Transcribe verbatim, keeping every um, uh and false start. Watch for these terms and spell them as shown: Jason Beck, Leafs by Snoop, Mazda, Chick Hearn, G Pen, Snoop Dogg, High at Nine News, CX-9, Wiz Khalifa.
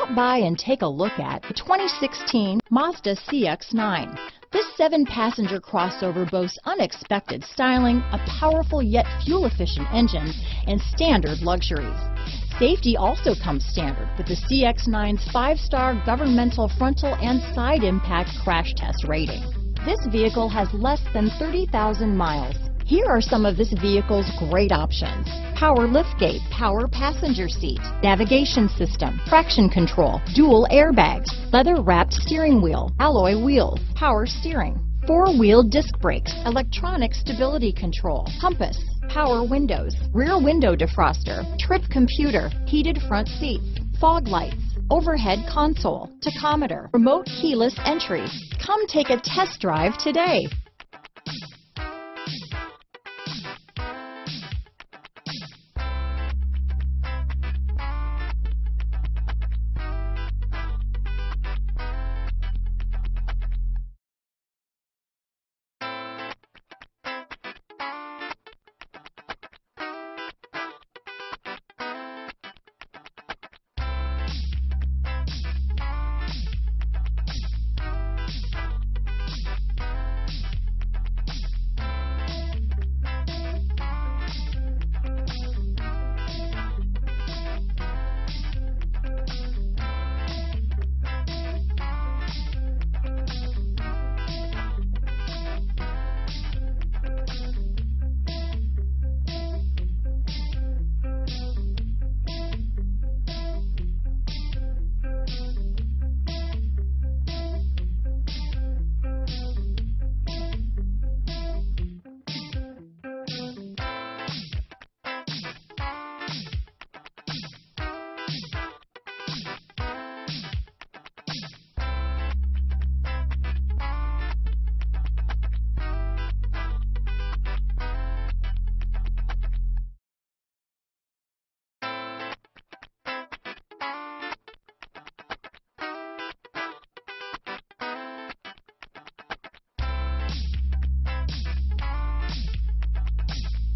Stop by and take a look at the twenty sixteen Mazda C X nine. This seven passenger crossover boasts unexpected styling, a powerful yet fuel-efficient engine, and standard luxuries. Safety also comes standard with the C X nine's five star governmental frontal and side impact crash test rating. This vehicle has less than thirty thousand miles. Here are some of this vehicle's great options: power liftgate, power passenger seat, navigation system, traction control, dual airbags, leather-wrapped steering wheel, alloy wheels, power steering, four-wheel disc brakes, electronic stability control, compass, power windows, rear window defroster, trip computer, heated front seats, fog lights, overhead console, tachometer, remote keyless entry. Come take a test drive today.